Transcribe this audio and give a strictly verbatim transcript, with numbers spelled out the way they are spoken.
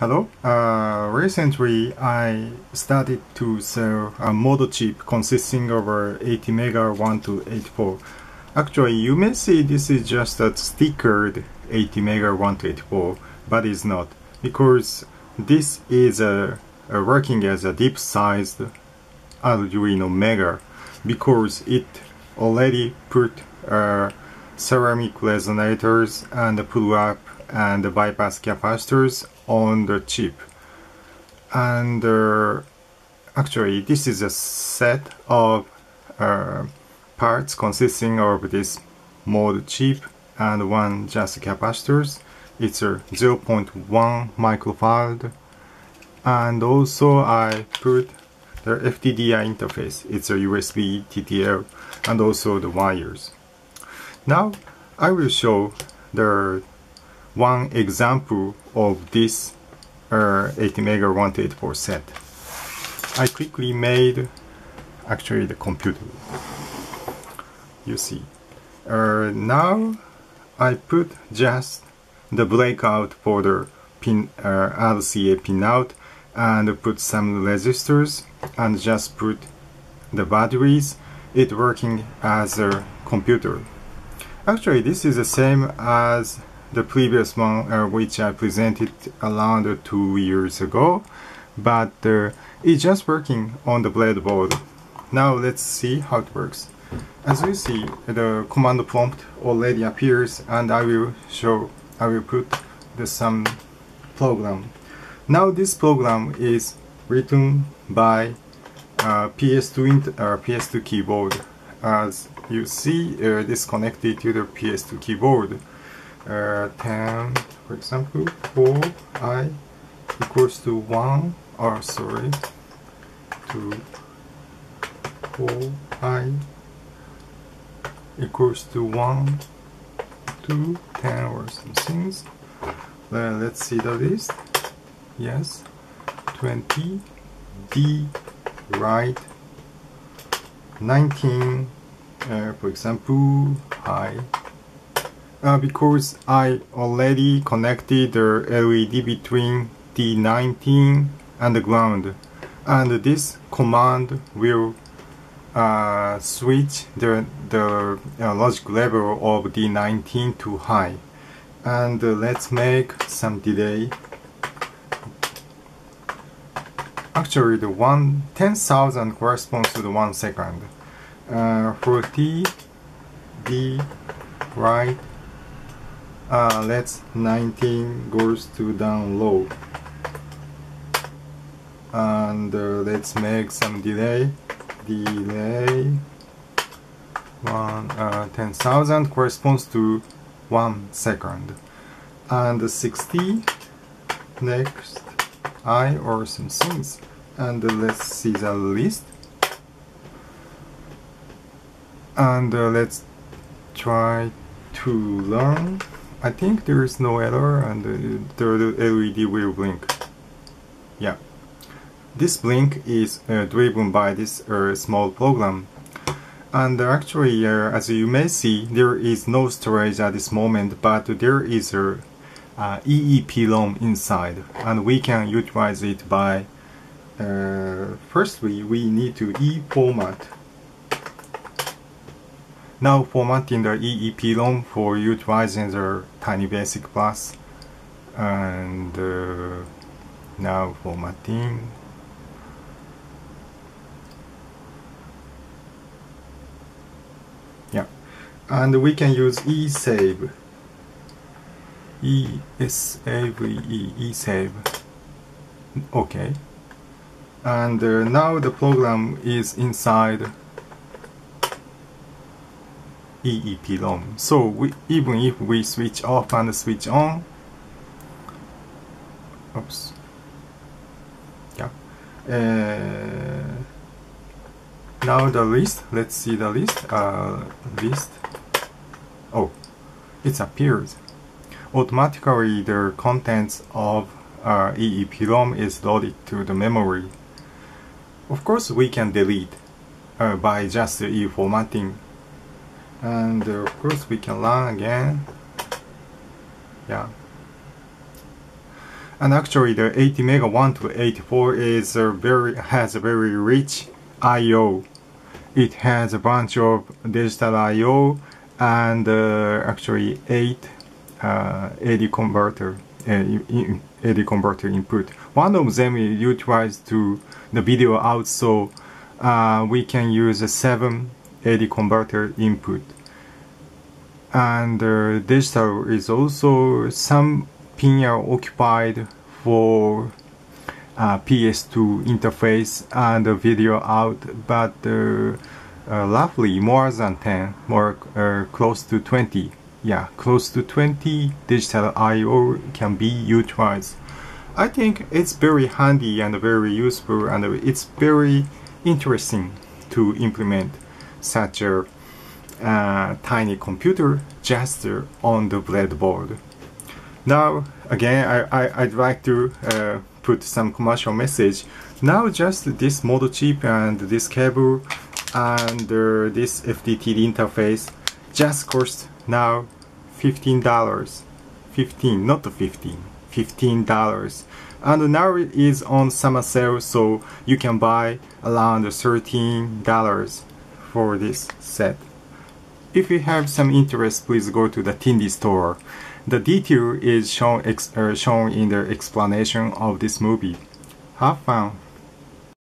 Hello, uh, recently I started to sell a model chip consisting of a eighty mega one to eighty-four. Actually, you may see this is just a stickered eighty mega one to eighty-four, but it's not, because this is a, a working as a deep sized Arduino Mega, because it already put uh, ceramic resonators and pull up and bypass capacitors on the chip. And uh, actually this is a set of uh, parts consisting of this mod chip and one just capacitors. It's a zero point one microfarad, and also I put the F T D I interface. It's a U S B, T T L, and also the wires. Now I will show the one example of this uh, eighty mega one to eighty-four set. I quickly made actually the computer. You see. Uh, now I put just the breakout for the pin uh, R C A pinout, and put some resistors, and just put the batteries. It working as a computer. Actually, this is the same as the previous one, uh, which I presented around uh, two years ago, but uh, it's just working on the breadboard. Now let's see how it works. As you see, the command prompt already appears, and I will show, I will put the some program. Now this program is written by uh, P S two keyboard. As you see, uh, this connected to the P S two keyboard. Uh, ten, for example, four i equals to one, or sorry, to four i equals to one, two, ten, or some things. Uh, let's see the list. Yes, twenty, D, right, nineteen, uh, for example, high. Uh, because I already connected the L E D between D nineteen and the ground, and this command will uh, switch the, the uh, logic level of D nineteen to high. And uh, let's make some delay. Actually, the one ten thousand corresponds to the one second. Uh, for T, D, right. Uh, let's nineteen goes to down low, and uh, let's make some delay. Delay one uh, ten thousand corresponds to one second, and sixty next I or some things, and uh, let's see the list, and uh, let's try to learn. I think there is no error, and the L E D will blink. Yeah, this blink is uh, driven by this uh, small program. And actually, uh, as you may see, there is no storage at this moment, but there is a uh, E E P ROM inside, and we can utilize it by. Uh, firstly, we need to e-format. Now formatting the E E P ROM for utilizing the tinyBasic Plus, and uh, now formatting. Yeah, and we can use e-save, e-s-a-v-e, e-save. Okay, and uh, now the program is inside E E P ROM. So we, even if we switch off and switch on, oops, yeah. Uh, now the list. Let's see the list. Uh, list. Oh, it appears. Automatically, the contents of uh, E E P ROM is loaded to the memory. Of course, we can delete uh, by just e-formatting. And uh, of course we can run again. Yeah, And actually the eighty mega one to eighty-four is a very has a very rich I O. It has a bunch of digital I O and uh, actually eight uh, A D converter uh, A D converter input. One of them is utilized to the video out, so uh, we can use a seven A D converter input. And uh, digital is also some pins are occupied for uh, P S two interface and uh, video out, but uh, uh, roughly more than ten, more uh, close to twenty. Yeah, close to twenty digital I O can be utilized. I think it's very handy and very useful, and it's very interesting to implement such a uh, tiny computer just on the breadboard. Now, again, I, I, I'd like to uh, put some commercial message. Now, just this model chip and this cable and uh, this F T D I interface just cost now fifteen dollars, fifteen, not fifteen, fifteen dollars, and now it is on summer sale, so you can buy around thirteen dollars for this set. If you have some interest, please go to the Tindie store. The detail is shown, ex uh, shown in the explanation of this movie. Have fun!